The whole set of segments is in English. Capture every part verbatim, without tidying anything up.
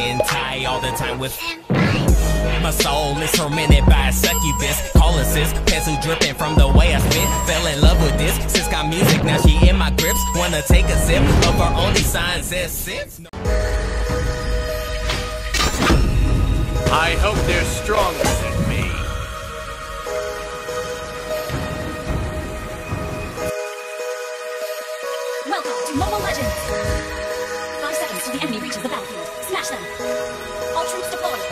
hentai all the time with senpai. My soul is tormented by a succubus, calling sis, pencil dripping from the way I spit. Fell in love with this, sis got music, now she in my grips. Wanna take a sip of her only signs as sins. I hope they're stronger than me. Welcome to Mobile Legends! Five seconds till the enemy reaches the battlefield. Smash them! All troops deployed!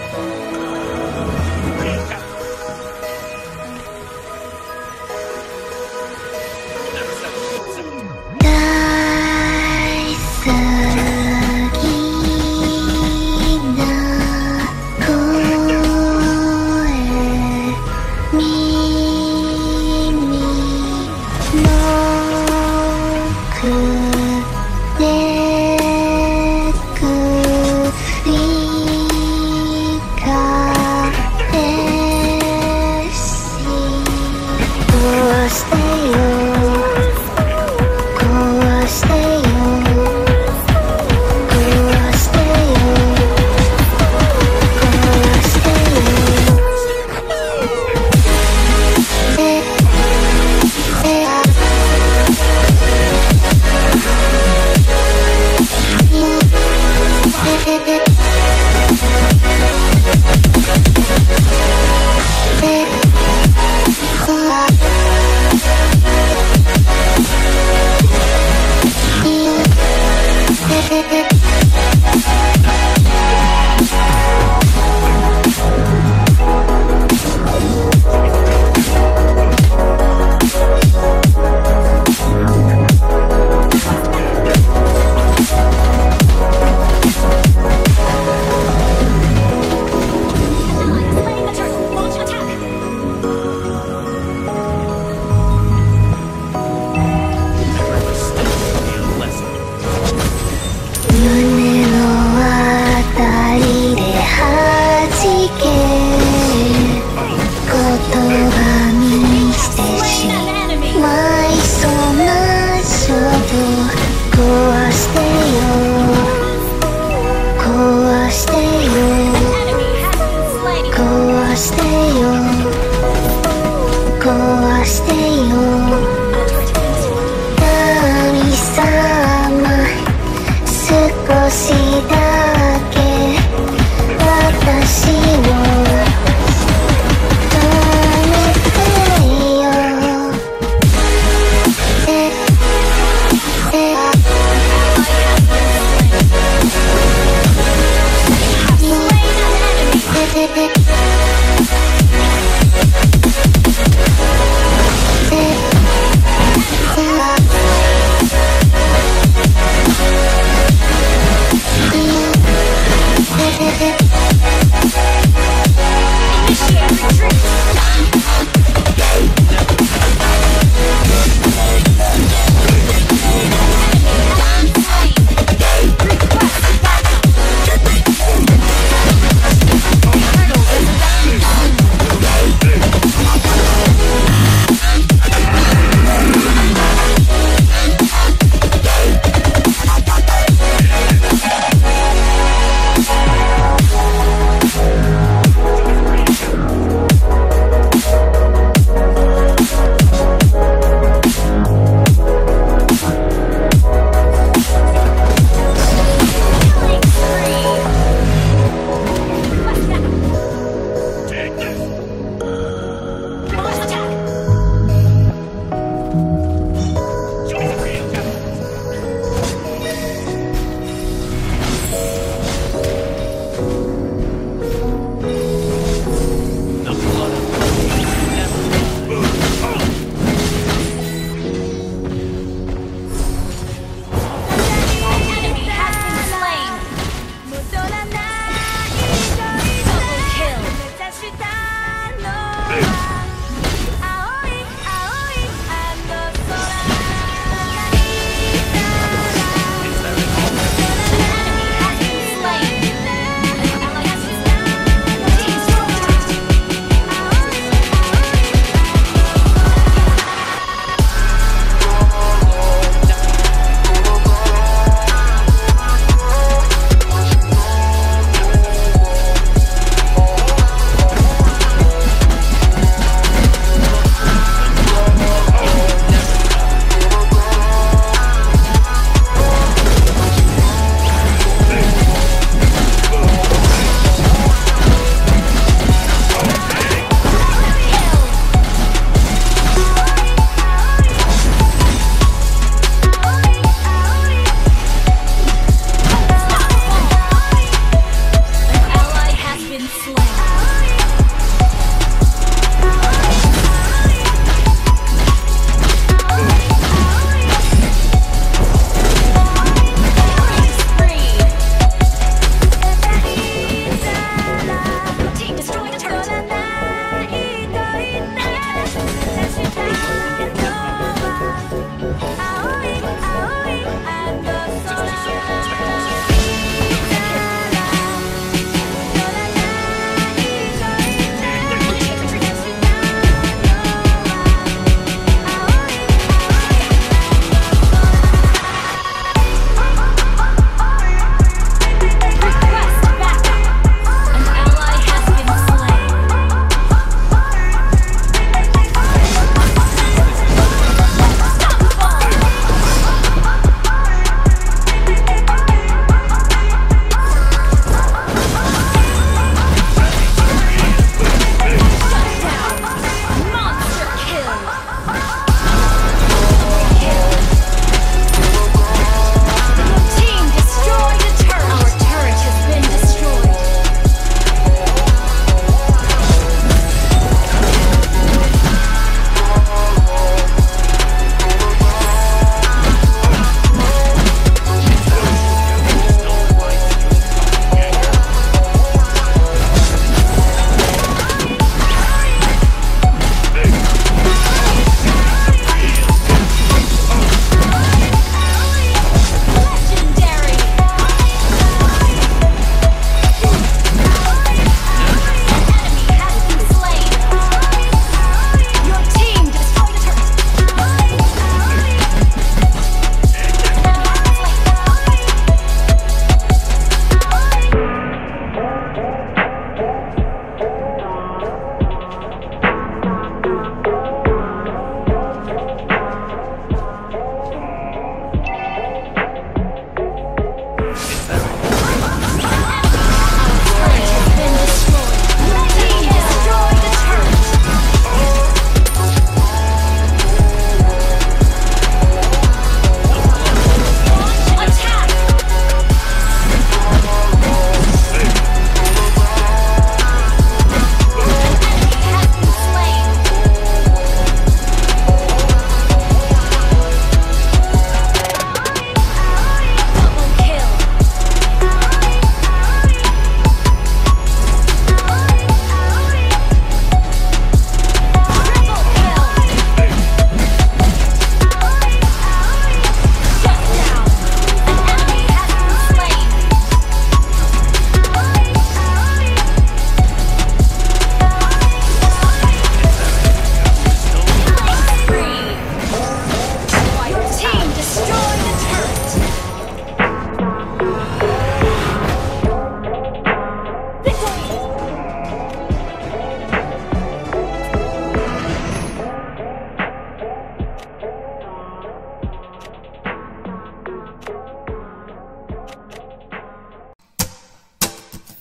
Nice! Thank you.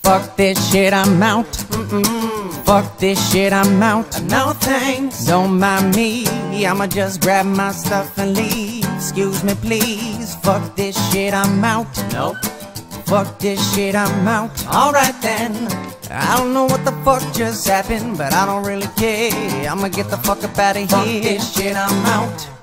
Fuck this shit, I'm out. Mm-mm. Fuck this shit, I'm out. No thanks, don't mind me. I'ma just grab my stuff and leave. Excuse me, please. Fuck this shit, I'm out. Nope. Fuck this shit, I'm out. Alright then. I don't know what the fuck just happened, but I don't really care. I'ma get the fuck up out of here. Fuck this shit, I'm out.